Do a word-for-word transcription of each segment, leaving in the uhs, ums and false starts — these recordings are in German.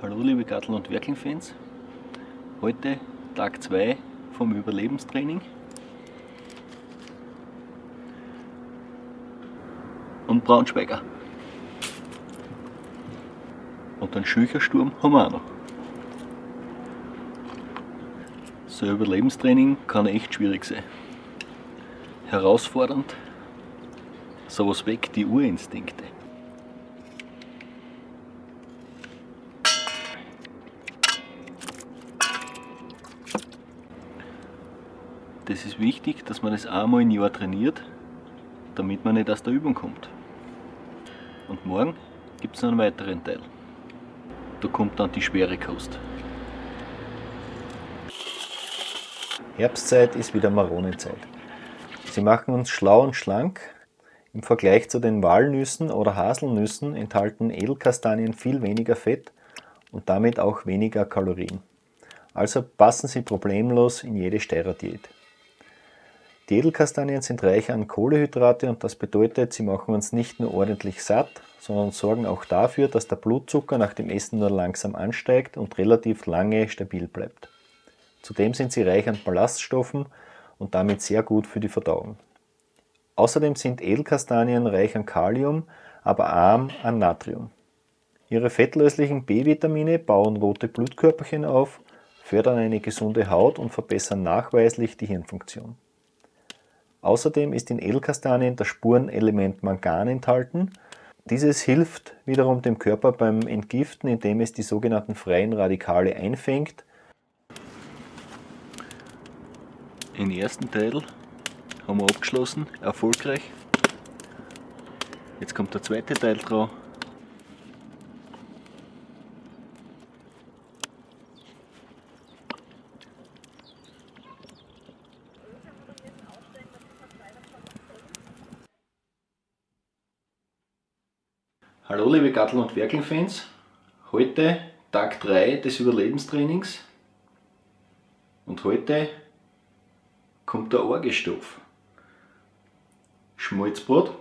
Hallo liebe Gartl- und Werkeln-Fans. Heute Tag zwei vom Überlebenstraining. Und Braunschweiger. Und einen Schüchersturm haben wir auch noch. So ein Überlebenstraining kann echt schwierig sein. Herausfordernd. Sowas weckt die Urinstinkte. Das ist wichtig, dass man das einmal im Jahr trainiert, damit man nicht aus der Übung kommt. Und morgen gibt es einen weiteren Teil. Da kommt dann die schwere Kost. Herbstzeit ist wieder Maronenzeit. Sie machen uns schlau und schlank. Im Vergleich zu den Walnüssen oder Haselnüssen enthalten Edelkastanien viel weniger Fett und damit auch weniger Kalorien. Also passen sie problemlos in jede Steirer-Diät. Die Edelkastanien sind reich an Kohlenhydrate und das bedeutet, sie machen uns nicht nur ordentlich satt, sondern sorgen auch dafür, dass der Blutzucker nach dem Essen nur langsam ansteigt und relativ lange stabil bleibt. Zudem sind sie reich an Ballaststoffen und damit sehr gut für die Verdauung. Außerdem sind Edelkastanien reich an Kalium, aber arm an Natrium. Ihre fettlöslichen B-Vitamine bauen rote Blutkörperchen auf, fördern eine gesunde Haut und verbessern nachweislich die Hirnfunktion. Außerdem ist in Edelkastanien das Spurenelement Mangan enthalten. Dieses hilft wiederum dem Körper beim Entgiften, indem es die sogenannten freien Radikale einfängt. Den ersten Teil haben wir abgeschlossen, erfolgreich. Jetzt kommt der zweite Teil drauf. Hallo liebe Gartl- und Werkeln-Fans, heute Tag drei des Überlebenstrainings und heute kommt der Orgestoff. Schmalzbrot,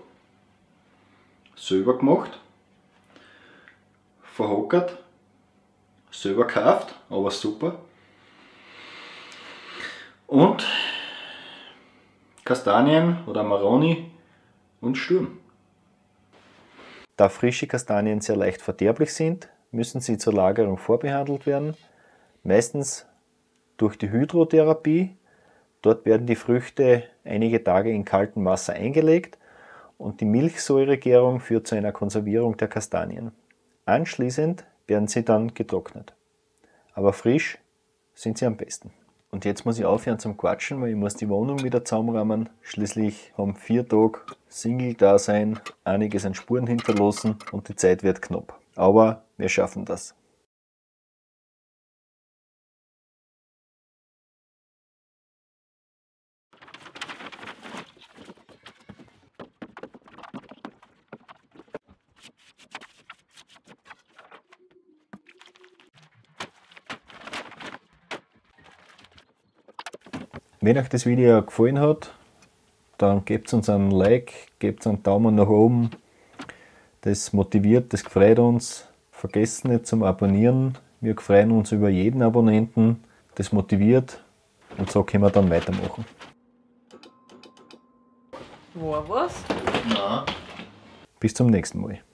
selber gemacht, verhockert, selber gekauft, aber super, und Kastanien oder Maroni und Sturm. Da frische Kastanien sehr leicht verderblich sind, müssen sie zur Lagerung vorbehandelt werden, meistens durch die Hydrotherapie. Dort werden die Früchte einige Tage in kaltem Wasser eingelegt und die Milchsäuregärung führt zu einer Konservierung der Kastanien. Anschließend werden sie dann getrocknet. Aber frisch sind sie am besten. Und jetzt muss ich aufhören zum Quatschen, weil ich muss die Wohnung wieder zusammenräumen. Schließlich haben vier Tage Single-Dasein, einiges an Spuren hinterlassen und die Zeit wird knapp. Aber wir schaffen das. Wenn euch das Video gefallen hat, dann gebt uns einen Like, gebt einen Daumen nach oben. Das motiviert, das freut uns. Vergesst nicht zum Abonnieren. Wir freuen uns über jeden Abonnenten. Das motiviert und so können wir dann weitermachen. War was? Nein. Bis zum nächsten Mal.